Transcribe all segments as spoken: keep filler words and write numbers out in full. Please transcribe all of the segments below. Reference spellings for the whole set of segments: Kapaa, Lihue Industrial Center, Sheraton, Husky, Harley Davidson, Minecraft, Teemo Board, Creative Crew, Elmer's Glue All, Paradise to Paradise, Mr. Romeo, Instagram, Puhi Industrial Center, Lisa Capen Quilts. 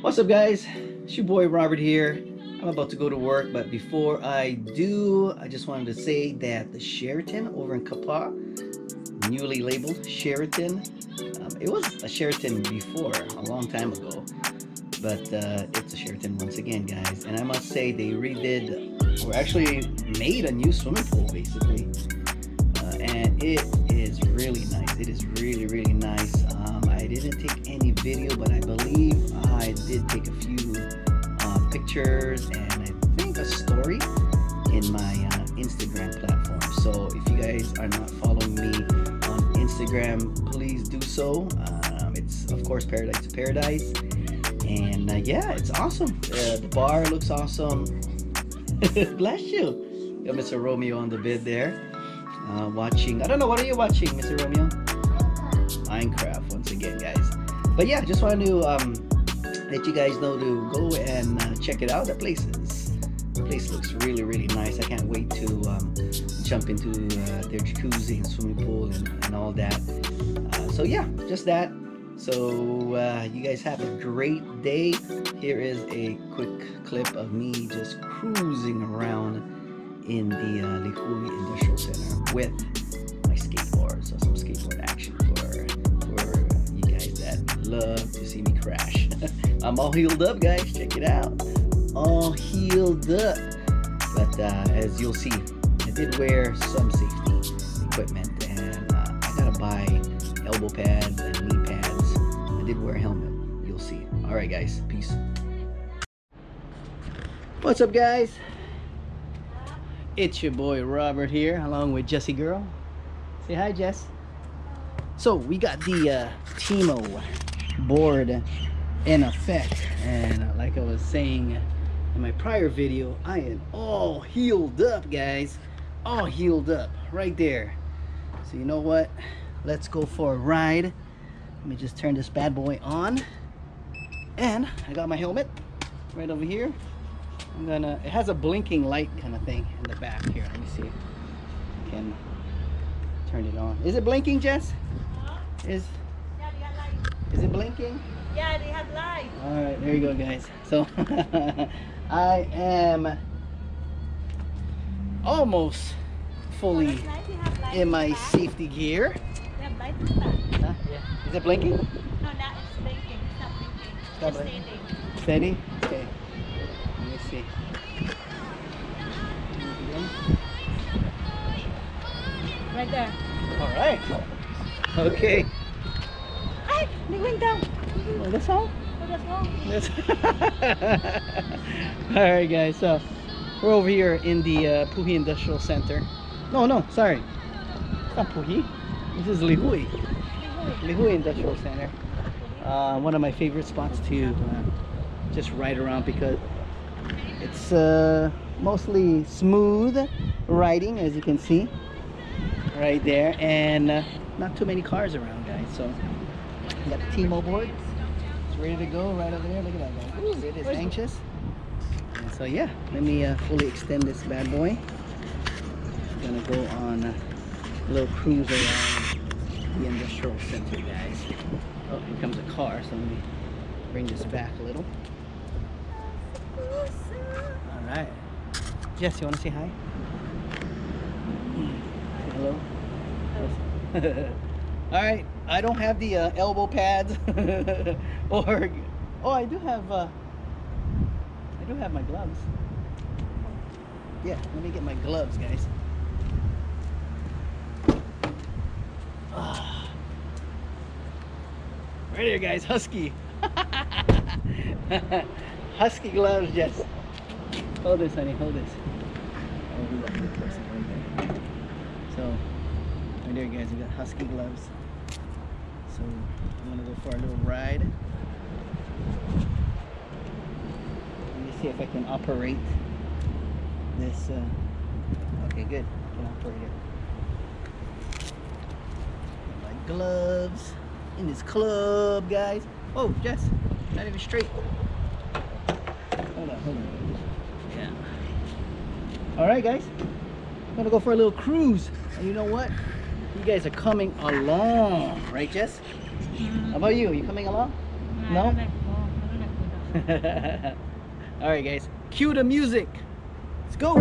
What's up guys, it's your boy Robert here. I'm about to go to work, but before I do, I just wanted to say that the Sheraton over in Kapaa, newly labeled Sheraton, um, it was a Sheraton before, a long time ago, but uh, it's a Sheraton once again, guys. And I must say they redid, or actually made a new swimming pool basically, uh, and it is really nice. It is really, really nice. Um, I didn't take any video, but I believe I did take a few uh, pictures and I think a story in my uh, Instagram platform. So if you guys are not following me on Instagram, please do so. Um, it's of course Paradise to Paradise, and uh, yeah, it's awesome. Uh, the bar looks awesome. Bless you. Got Mister Romeo on the bed there, uh, watching. I don't know, what are you watching, Mister Romeo? Minecraft once again, guys. But yeah, just wanted to um, let you guys know to go and uh, check it out. The place is, the place looks really, really nice. I can't wait to um, jump into uh, their jacuzzi and swimming pool and, and all that. Uh, so yeah, just that. So uh, you guys have a great day. Here is a quick clip of me just cruising around in the uh, Lihue Industrial Center with my skateboard. So some skateboard action for love to see me crash. I'm all healed up, guys. Check it out, all healed up. But uh, as you'll see, I did wear some safety equipment, and uh, I gotta buy elbow pads and knee pads. I did wear a helmet, you'll see. All right guys, peace. What's up guys, it's your boy Robert here, along with Jessie girl. Say hi, Jess. So we got the uh, Teemo board in effect, and like I was saying in my prior video, I am all healed up, guys. All healed up right there. So you know what, let's go for a ride. Let me just turn this bad boy on, and I got my helmet right over here. I'm gonna, it has a blinking light kind of thing in the back here. Let me see if I can turn it on. Is it blinking, Jess? Uh-huh. Is Is it blinking? Yeah, they have light. All right, there you go, guys. So I am almost fully in my safety gear. They have light in the back. Huh? Yeah. Is it blinking? No, no, it's blinking. It's not blinking. It's not blinking. It's steady. Steady? Okay. Let me see. Right there. All right. Okay. They went down. Oh, that's all? Oh, that's all. That's all right, guys. So we're over here in the uh, Puhi Industrial Center. No, no, sorry. It's not Puhi. This is Lihue. Lihue Industrial Center. Uh, one of my favorite spots to uh, just ride around, because it's uh, mostly smooth riding, as you can see, right there, and uh, not too many cars around, guys. So. Got the Teemo board. It's ready to go right over there. Look at that guy. Ooh, it is anxious. And so yeah, let me uh, fully extend this bad boy. I'm gonna go on a little cruise around the industrial center, guys. Oh, here comes a car. So let me bring this back a little. All right. Jess, you wanna say hi? Say hello. Hello. All right. I don't have the uh, elbow pads, or oh, I do have. Uh, I do have my gloves. Yeah, let me get my gloves, guys. Oh. Right here, guys. Husky. Husky gloves. Yes. Hold this, honey. Hold this. So, right there, guys. We got Husky gloves. So I'm gonna go for a little ride. Let me see if I can operate this. Uh, okay, good. I can operate it. Got my gloves in this club, guys. Oh, Jess, not even straight. Hold on, hold on. Yeah. All right, guys. I'm gonna go for a little cruise. And you know what? You guys are coming along, right, Jess? How about you? Are you coming along? No? Alright guys, cue the music! Let's go!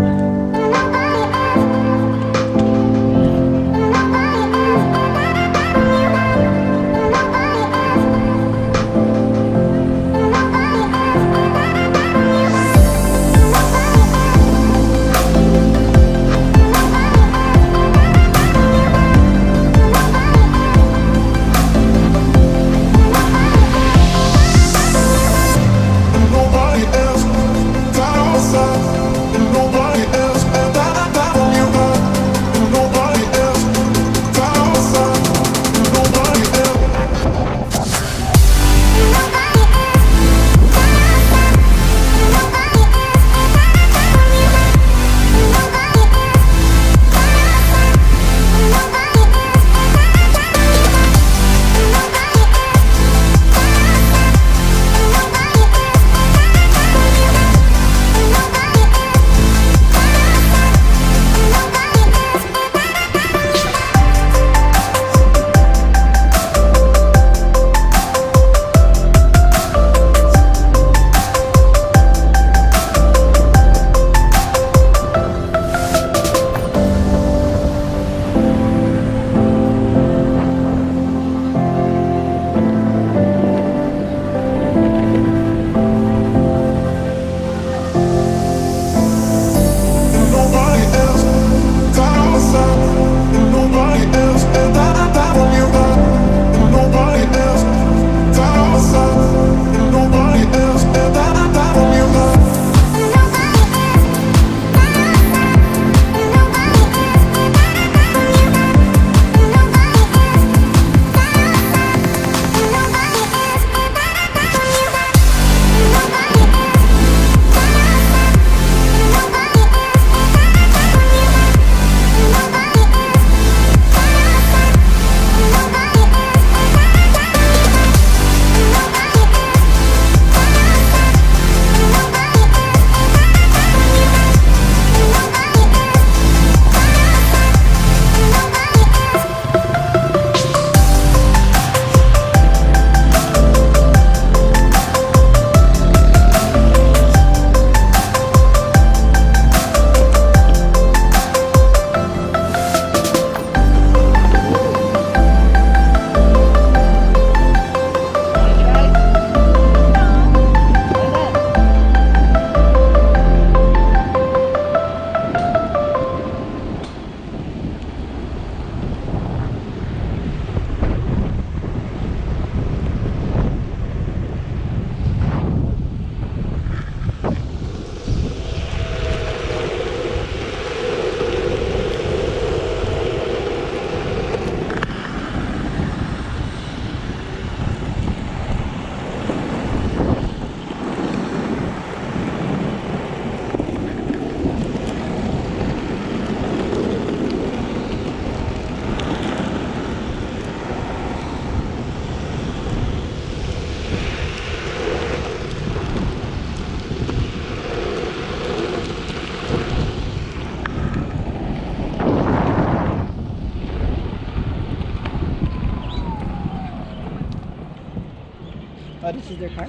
Oh, this is their car?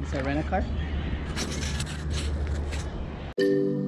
It's a rental car?